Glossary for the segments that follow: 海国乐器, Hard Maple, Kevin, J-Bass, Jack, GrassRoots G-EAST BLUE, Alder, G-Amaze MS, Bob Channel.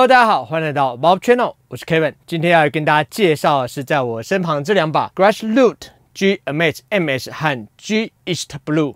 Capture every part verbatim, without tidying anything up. Hello， 大家好，欢迎来到 Bob Channel， 我是 Kevin。今天要跟大家介绍的是在我身旁这两把 GrassRoots G-A M A Z E M S 和 G-EAST BLUE。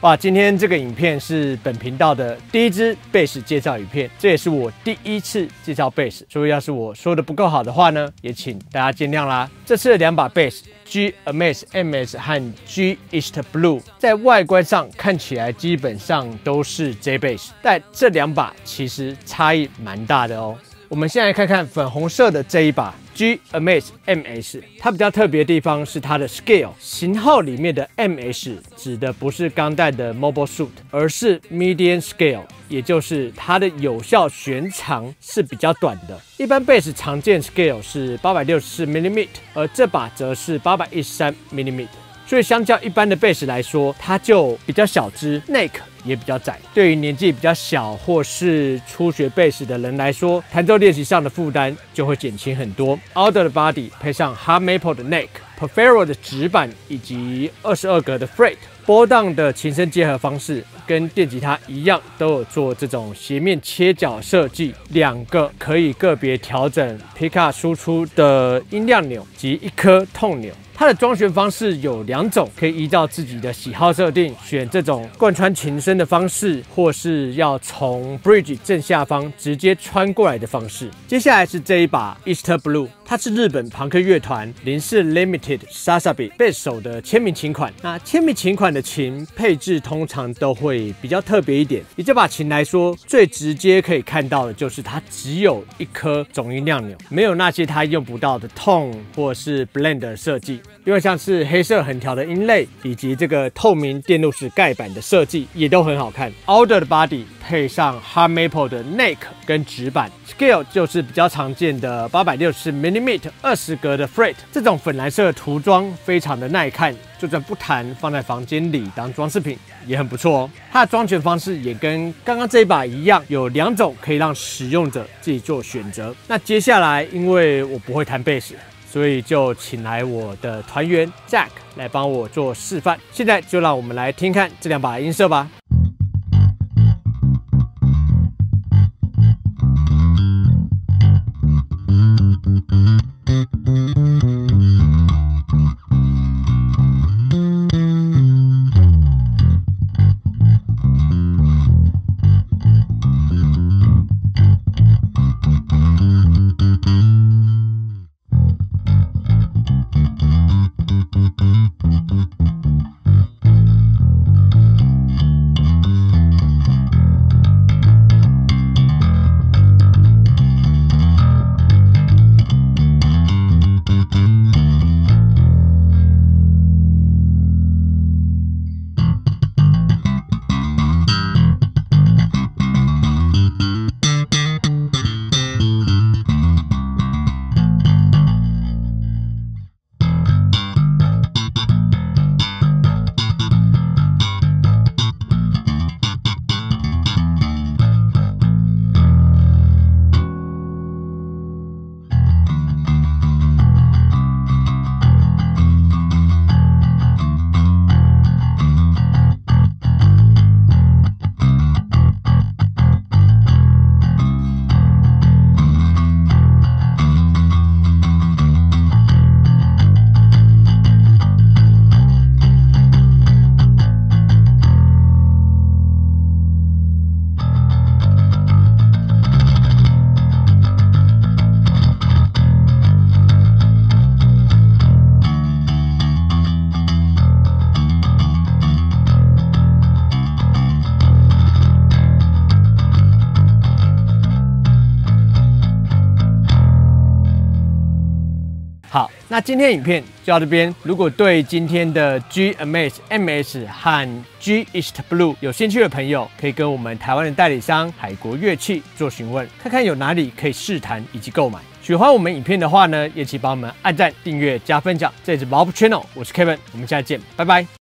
哇，今天这个影片是本频道的第一支贝斯介绍影片，这也是我第一次介绍贝斯，所以要是我说的不够好的话呢，也请大家见谅啦。这次的两把贝斯 G-Amaze M S 和 G-EAST BLUE 在外观上看起来基本上都是 J-Bass， 但这两把其实差异蛮大的哦。我们先来看看粉红色的这一把 G-Amaze M S， 它比较特别的地方是它的 scale 型号里面的 M S 指的不是钢带的 mobile suit， 而是 median scale， 也就是它的有效弦长是比较短的。一般 bass 常见 scale 是 八百六十四毫米， 而这把则是 八百一十三毫米， 所以相较一般的 bass 来说，它就比较小只 ，neck 也比较窄。对于年纪比较小或是初学 bass 的人来说，弹奏练习上的负担就会减轻很多。Alder 的 body 配上 Hard Maple 的 neck、Perfero 的指板以及二十二格的 fret， 波荡的琴身结合方式跟电吉他一样，都有做这种斜面切角设计。两个可以个别调整 pickup 输出的音量钮及一颗痛钮。 它的装弦方式有两种，可以依照自己的喜好设定，选这种贯穿琴身的方式，或是要从 bridge 正下方直接穿过来的方式。接下来是这一把 G-EAST BLUE， 它是日本朋克乐团林氏 Limited Sasabi 贝手的签名琴款。那签名琴款的琴配置通常都会比较特别一点。以这把琴来说，最直接可以看到的就是它只有一颗总音量钮，没有那些它用不到的 tone 或是 blend 的设计。 因为像是黑色横条的音类，以及这个透明电路式盖板的设计，也都很好看。Alder 的 body 配上 Hard Maple 的 neck 跟指板 ，scale 就是比较常见的 八百六十四毫米 二十格的 fret。这种粉蓝色的涂装非常的耐看，就算不弹，放在房间里当装饰品也很不错哦。它的装弦方式也跟刚刚这一把一样，有两种可以让使用者自己做选择。那接下来，因为我不会弹贝斯。 所以就请来我的团员 Jack 来帮我做示范。现在就让我们来听看这两把音色吧。 好，那今天影片就到这边。如果对今天的 G-Amaze M S 和 G-EAST BLUE 有兴趣的朋友，可以跟我们台湾的代理商海国乐器做询问，看看有哪里可以试弹以及购买。喜欢我们影片的话呢，也请帮我们按赞、订阅、加分享。这里是 Bob Channel， 我是 Kevin， 我们下次见，拜拜。